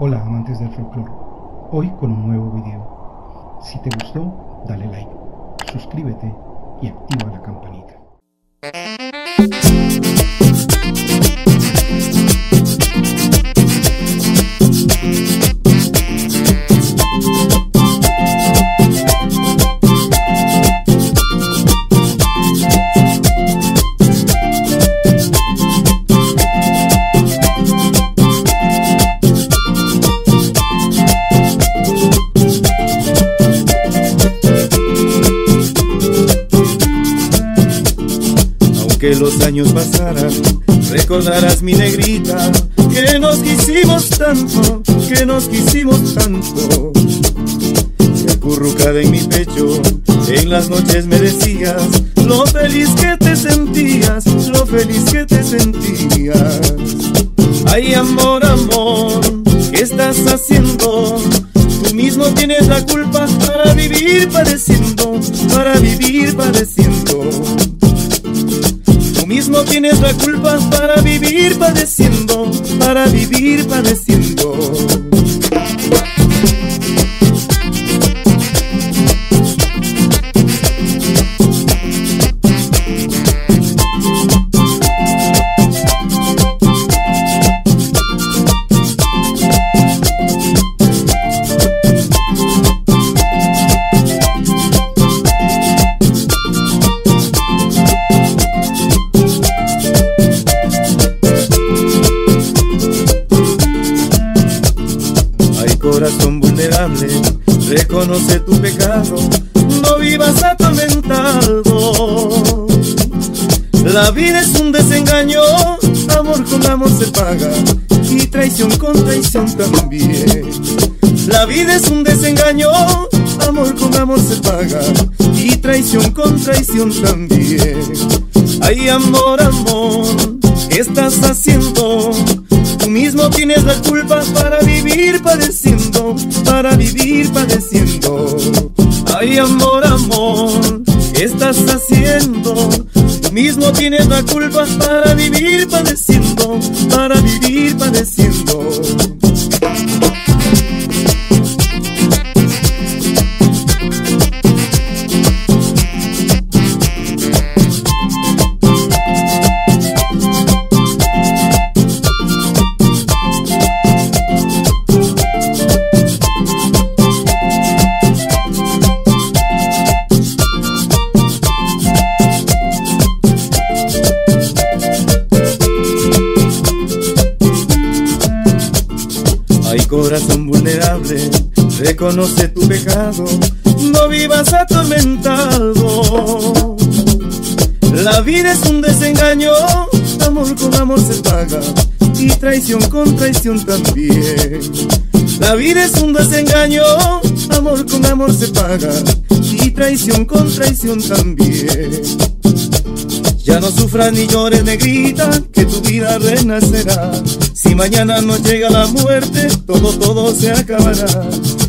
Hola amantes del folclore, hoy con un nuevo video. Si te gustó, dale like, suscríbete y activa la campanita. Que los años pasaran, recordarás mi negrita, que nos quisimos tanto, que nos quisimos tanto. Y acurrucada en mi pecho, en las noches me decías lo feliz que te sentías, lo feliz que te sentías. Ay amor, amor, ¿qué estás haciendo? Tú mismo tienes la culpa para vivir padeciendo, para vivir padeciendo. No tienes la culpa para vivir padeciendo, para vivir padeciendo. Corazón vulnerable, reconoce tu pecado, no vivas atormentado. La vida es un desengaño, amor con amor se paga y traición con traición también. La vida es un desengaño, amor con amor se paga y traición con traición también. Ay amor, amor, ¿qué estás haciendo? Tú mismo tienes la culpa para vivir padeciendo, para vivir padeciendo. Ay amor, amor, ¿qué estás haciendo? Tú mismo tienes la culpa para vivir padeciendo, para vivir padeciendo. Corazón vulnerable, reconoce tu pecado, no vivas atormentado. La vida es un desengaño, amor con amor se paga y traición con traición también. La vida es un desengaño, amor con amor se paga y traición con traición también. Ya no sufras ni llores negrita, que tu vida renacerá. Si mañana no llega la muerte, todo se acabará.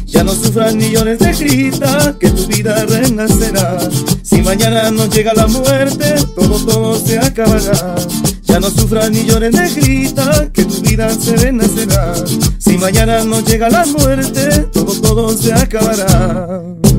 Ya no sufras ni llores negrita, que tu vida renacerá. Si mañana no llega la muerte, todo se acabará. Ya no sufras ni llores negrita, que tu vida se renacerá. Si mañana no llega la muerte, todo se acabará.